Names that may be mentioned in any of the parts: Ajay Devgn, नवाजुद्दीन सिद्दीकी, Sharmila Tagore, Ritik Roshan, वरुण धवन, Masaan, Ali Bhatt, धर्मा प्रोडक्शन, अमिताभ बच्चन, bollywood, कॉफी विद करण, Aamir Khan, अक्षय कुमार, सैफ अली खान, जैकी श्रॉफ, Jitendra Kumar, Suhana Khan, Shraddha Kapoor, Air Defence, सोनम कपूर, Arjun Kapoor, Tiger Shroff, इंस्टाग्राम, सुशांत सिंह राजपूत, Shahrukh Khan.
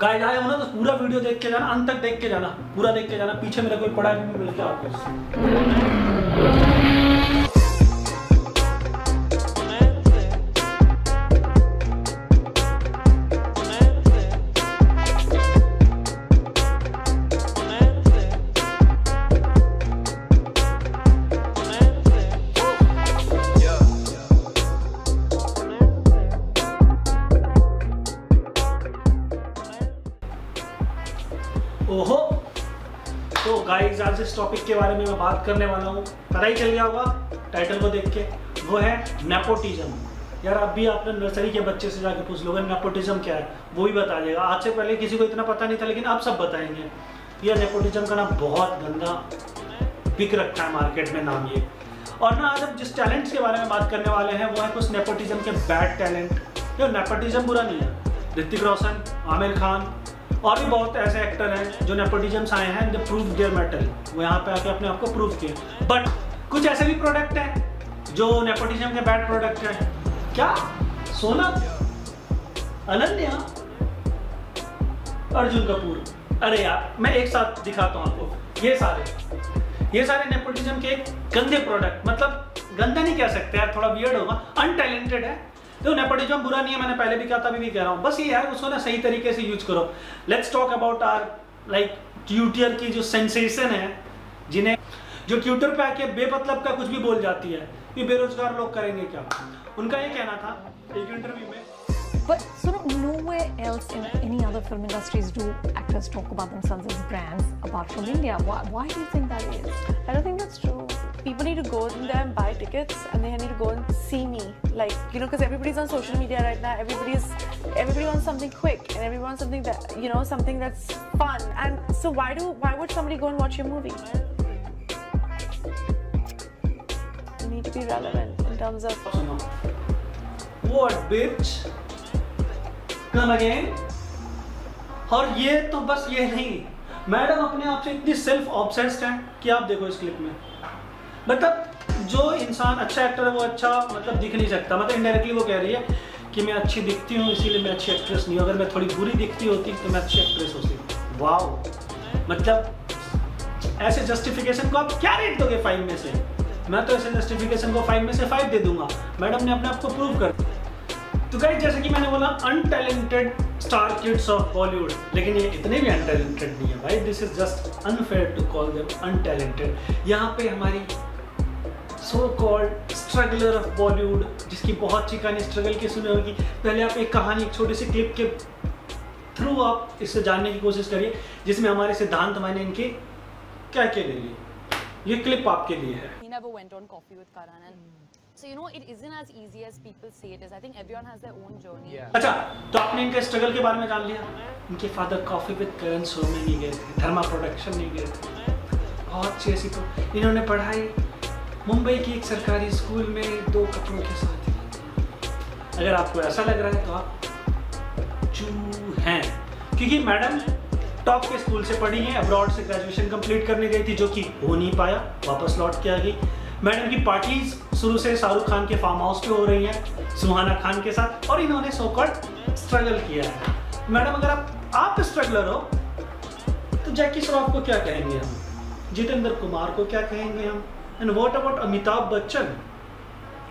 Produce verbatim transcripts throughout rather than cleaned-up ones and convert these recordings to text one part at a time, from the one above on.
Guys आए हो ना तो पूरा वीडियो देख के जाना, अंत तक देख के जाना, पूरा देख के जाना। पीछे मेरा कोई पड़ा है भी मिलता है ओहो। तो गाइस आज इस टॉपिक के बारे में मैं बात करने वाला हूँ, पता ही चल गया होगा टाइटल को देख के, वो है नेपोटिज्म। यार अभी आपने नर्सरी के बच्चे से जाके पूछ लोगे नेपोटिज्म क्या है, वो भी बता देगा। आज से पहले किसी को इतना पता नहीं था, लेकिन अब सब बताएंगे। यह नेपोटिज्म का नाम बहुत गंदा बिक रखा है मार्केट में नाम ये। और ना आज हम जिस टैलेंट्स के बारे में बात करने वाले हैं वो है कुछ नेपोटिज्म के बैड टैलेंट। ये नेपोटिज्म बुरा नहीं है, ऋतिक रोशन, आमिर खान और भी बहुत ऐसे एक्टर हैं जो नेपोटिज्म आए हैं, दे प्रूव देयर मेटल, वो यहाँ पे आके अपने आप को प्रूव किए। बट कुछ ऐसे भी प्रोडक्ट हैं जो नेपोटिज्म के बैड प्रोडक्ट हैं। क्या सोना, अनन्या, अर्जुन कपूर, अरे यार मैं एक साथ दिखाता हूँ आपको। ये सारे ये सारे नेपोटिज्म के गंदे प्रोडक्ट, मतलब गंदा नहीं कह सकते यार, थोड़ा वियर्ड होगा, अनटैलेंटेड है। तो नेपोटिज्म बुरा नहीं है, मैंने पहले भी कहा था, अभी भी कह रहा हूँ, बस ये यार उसको ना सही तरीके से यूज करो। Let's talk about our like tutor की जो सेंसेशन है, जिन्हें जो ट्यूटर पे आके बेपतलब का कुछ भी बोल जाती है, ये बेरोजगार लोग करेंगे क्या। उनका ये कहना था एक इंटरव्यू में, But sort of nowhere else in any other film industries do actors talk about themselves as brands apart from India. Why, why do you think that is? I don't think that's true. People need to go in there and buy tickets, and they need to go and see me. Like you know, because everybody's on social media right now. Everybody's everybody wants something quick, and everyone wants something that you know, something that's fun. And so why do why would somebody go and watch your movie? You need to be relevant in terms of what, bitch. Come again? और ये तो बस ये नहीं, madam अपने आप से इतनी सेल्फ ऑब्सेस्ड है कि आप देखो इस क्लिप में, मतलब जो इंसान अच्छा एक्टर है वो अच्छा मतलब दिख नहीं सकता, मतलब इनडायरेक्टली वो कह रही है कि मैं अच्छी दिखती हूँ इसीलिए मैं अच्छी एक्ट्रेस नहीं हूँ, अगर मैं थोड़ी बुरी दिखती होती तो मैं अच्छी एक्ट्रेस होती। वाओ, मतलब ऐसे जस्टिफिकेशन को आप क्या रेट दोगे फाइव में से? मैं तो ऐसे जस्टिफिकेशन को फाइव में से फाइव दे दूंगा, मैडम ने अपने आप को प्रूव कर दिया। तो गाइस जैसे कि मैंने बोला untalented star kids of Bollywood, लेकिन ये इतने भी अनटैलेंटेड नहीं है भाई, this is just unfair to call them untalented. यहाँ पे हमारी so called struggler of Bollywood, जिसकी बहुत सी कहानी स्ट्रगल की सुनी होगी, पहले आप एक कहानी एक छोटे से क्लिप के थ्रू आप इससे जानने की कोशिश करिए, जिसमें हमारे सिद्धांत मैंने इनके क्या क्या ले लिए। ये क्लिप आपके लिए है। So you know it isn't as easy as people say it is. I think everyone has their own journey. Yeah. अच्छा, तो आपने इनके स्ट्रगल के बारे में जान लिया। इनके father कॉफी विद करण show में नहीं गए थे, धर्मा प्रोडक्शन नहीं गए थे, बहुत अच्छी ऐसी। तो इन्होंने पढ़ाई मुंबई की एक सरकारी स्कूल में दो कपड़ों के साथ ही। अगर आपको ऐसा लग रहा है तो आप चू हैं, क्योंकि मैडम टॉप के स्कूल से पढ़ी है, अब्रॉड से ग्रेजुएशन कंप्लीट करने गई थी जो कि हो नहीं पाया, वापस लौट के आ गई। मैडम की पार्टीज शुरू से शाहरुख खान के फार्म हाउस पे हो रही हैं सुहाना खान के साथ, और इन्होंने सोकॉल्ड स्ट्रगल किया है। मैडम अगर आप आप स्ट्रगलर हो तो जैकी श्रॉफ को क्या कहेंगे हम, जितेंद्र कुमार को क्या कहेंगे हम, and what about अमिताभ बच्चन,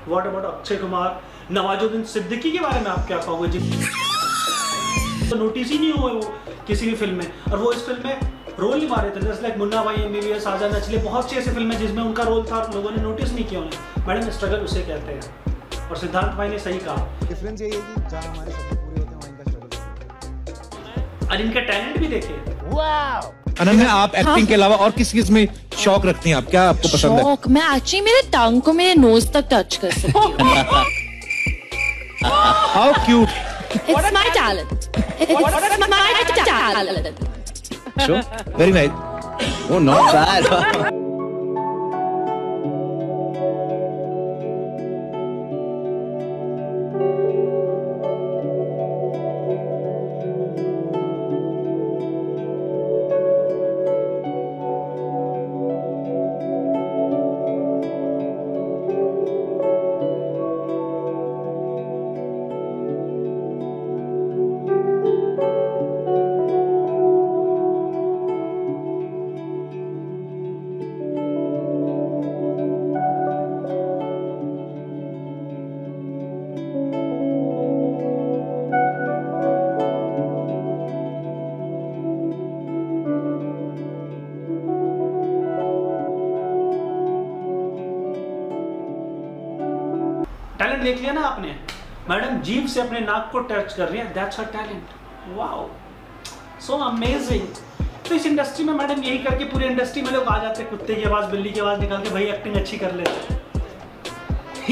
what about अक्षय कुमार, नवाजुद्दीन सिद्दीकी के बारे में आप क्या कहोगे जिस तो नोटिस ही नहीं हुए वो किसी भी फिल्म में, और वो इस फिल्म में रोल ही मारे थे। जैसे लाइक मुन्ना भाई, एमबीबीएस, आजाद नचले, बहुत सी ऐसी फिल्में जिसमें उनका रोल था और लोगों ने नोटिस नहीं किया उन्हें। मैडम स्ट्रगल उसे कहते हैं, और सिद्धांत भाई ने सही कहा, डिफरेंस यही है कि जहां हमारे सपने पूरे होते हैं वहीं का स्ट्रगल। और इनका टैलेंट भी देखिए, वाओ। अनन्या आप एक्टिंग के अलावा और किस किस में शौक रखती हैं आप, क्या आपको पसंद है? शौक, मैं एक्चुअली मेरे टंग को मेरे नोज तक टच कर सकती हूं। How cute, it's my talent, it's my talent. Sure. Very nice. Oh, not bad. Talent देख लिया ना आपने, मैडम जीभ से अपने नाक को टच कर रही है, that's her talent. Wow, so amazing. तो इस इंडस्ट्री में मैडम यही करके पूरी इंडस्ट्री में लोग आ जाते हैं, कुत्ते की आवाज़, बिल्ली की आवाज़ निकाल के भाई एक्टिंग अच्छी कर लेते हैं।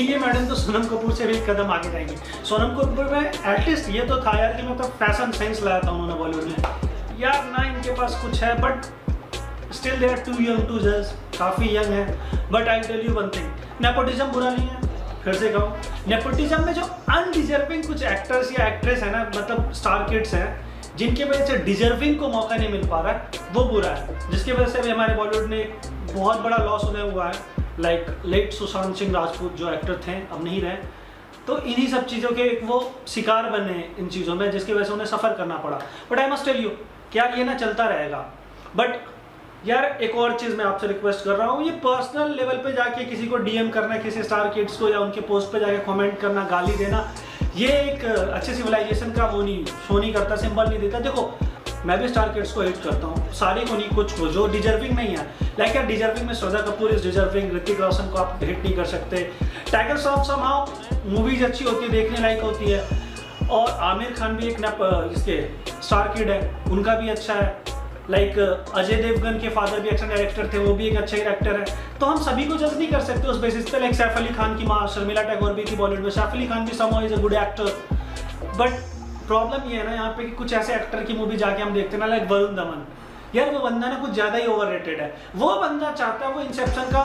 ये मैडम तो सोनम कपूर से भी एक कदम आगे जाएंगे। सोनम कपूर में एटलीस्ट ये तो था यार कि मतलब फैशन सेंस लाया था उन्होंने बॉलीवुड में, यार ना इनके पास कुछ है, but still they are too young to just, काफ़ी यंग है। But I tell you one thing, nepotism बुरा नहीं है, फिर से कहूँ नेपोटिज्म में जो अनडिजर्विंग कुछ एक्टर्स या एक्ट्रेस है ना, मतलब स्टार किड्स हैं जिनके वजह से डिजर्विंग को मौका नहीं मिल पा रहा है, वो बुरा है, जिसकी वजह से भी हमारे बॉलीवुड ने बहुत बड़ा लॉस होने हुआ है। लाइक लेट सुशांत सिंह राजपूत जो एक्टर थे अब नहीं रहे, तो इन्हीं सब चीज़ों के एक वो शिकार बने इन चीज़ों में, जिसकी वजह से उन्हें सफ़र करना पड़ा। But I must tell you कि यार ये ना चलता रहेगा। बट यार एक और चीज़ मैं आपसे रिक्वेस्ट कर रहा हूँ, ये पर्सनल लेवल पे जाके किसी को डीएम करना, किसी स्टार किड्स को या उनके पोस्ट पे जाके कमेंट करना, गाली देना, ये एक अच्छे सिविलाइजेशन का वो नहीं, शो नहीं करता, सिंबल नहीं देता। देखो मैं भी स्टार किड्स को हेट करता हूँ, सारे को नहीं, कुछ को जो डिजर्विंग नहीं है। लाइक यार डिजर्विंग में श्रद्धा कपूर इज डिजर्विंग, ऋतिक रोशन को आप हेट नहीं कर सकते। टाइगर श्रॉफ समहाउ मूवीज अच्छी होती है, देखने लायक होती है। और आमिर खान भी एक न इसके स्टार किड है, उनका भी अच्छा है। लाइक like, अजय देवगन के फादर भी एक्शन डायरेक्टर थे, वो भी एक अच्छे डायरेक्टर है। तो हम सभी को जज नहीं कर सकते उस बेसिस पे। लाइक सैफ अली खान की माँ शर्मिला टैगोर भी थी बॉलीवुड में, सैफ अली खान भी somehow is a good actor. But problem ये है ना यहाँ पे कि कुछ ऐसे एक्टर की मूवी जाके हम देखते हैं ना, लाइक वरुण धवन, यार वो बंदा ना कुछ ज़्यादा ही ओवररेटेड है। वो बंदा चाहता है वो इंसेप्शन का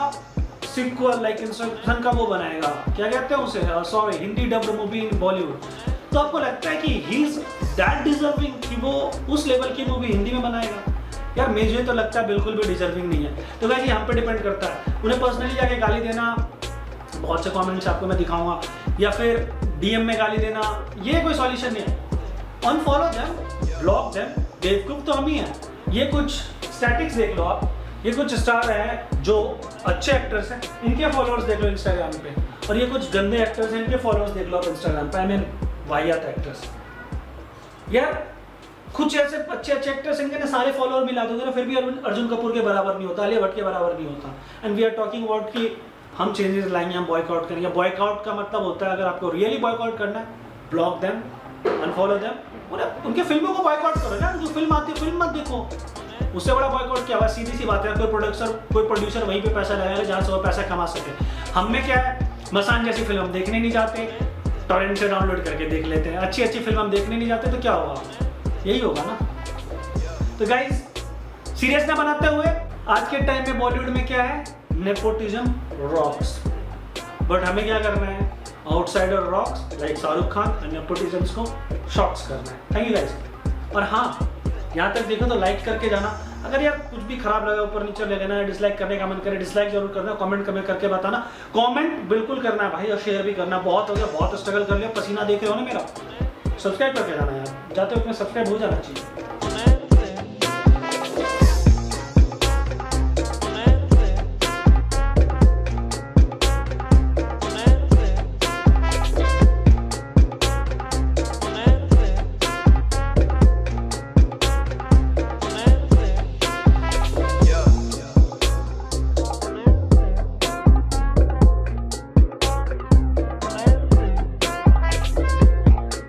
सीक्वल, लाइक इंसेप्शन का वो बनाएगा, क्या कहते हैं उसे, sorry Hindi dubbed movie in Bollywood. तो आपको लगता है कि ही इज दैट डिजर्विंग कि वो उस लेवल की मूवी हिंदी में बनाएगा? यार मुझे तो लगता है बिल्कुल भी डिजर्विंग नहीं है। तो वैसे हम पे डिपेंड करता है, उन्हें पर्सनली जाके गाली देना, बहुत से कमेंट्स आपको मैं दिखाऊंगा, या फिर डीएम में गाली देना, ये कोई सॉल्यूशन नहीं है। अनफॉलो देम, ब्लॉक देम, बेवकूफ तो हम ही हैं। ये कुछ स्टैटिक्स देख लो आप, ये कुछ स्टार हैं जो अच्छे एक्टर्स हैं, इनके फॉलोअर्स देख लो इंस्टाग्राम पे, और ये कुछ गंदे एक्टर्स हैं, इनके फॉलोअर्स देख लो आप इंस्टाग्राम पे। आई मीन वाहियात एक्टर्स। यार कुछ ऐसे अच्छे अच्छे एक्टर्स इनके ने सारे फॉलोअर मिला दोगे ना, फिर भी अर्जुन कपूर के बराबर नहीं होता, अली भट्ट के बराबर नहीं होता। And we are talking about कि हम चेंजेस लाएंगे, हम बॉयकॉट करेंगे। बॉयकॉट का मतलब होता है अगर आपको रियली बॉयकॉट करना है, ब्लॉक देम, अनफॉलो देम, उनके फिल्मों को बॉयकॉट करो ना, उनकी फिल्म आती है फिल्म मत देखो। उससे बड़ा बॉयकॉट क्या हुआ? सीधी सी बात है, कोई प्रोडक्सर कोई प्रोड्यूसर वहीं पर पैसा लगाएगा जहाँ से वो पैसा कमा सके। हमें क्या है, मसान जैसी फिल्म हम देखने नहीं जाते, टॉरेंट से डाउनलोड करके देख लेते हैं। अच्छी अच्छी फिल्म हम देखने नहीं जाते, तो क्या होगा? यही होगा ना। तो गाइज सीरियस ना बनाते हुए, आज के टाइम में बॉलीवुड में क्या है, नेपोटिज्म रॉक्स। बट हमें क्या करना है, outsider rocks, like Shahrukh Khan और नेपोटिज्म को शॉक्स करना है। Thank you guys. और हाँ, यहाँ तक देखो तो लाइक करके जाना, अगर यार कुछ भी खराब लगा ऊपर नीचे ले लेना, डिसलाइक करने का मन करे डिसलाइक जरूर करना, कमेंट कमेंट करके बताना, कमेंट बिल्कुल करना भाई, और शेयर भी करना। बहुत हो गया, बहुत स्ट्रगल कर लिया, पसीना देखे हो ना मेरा। सब्सक्राइब करके जाना यार, जाते हो सब्सक्राइब हो जाना चाहिए।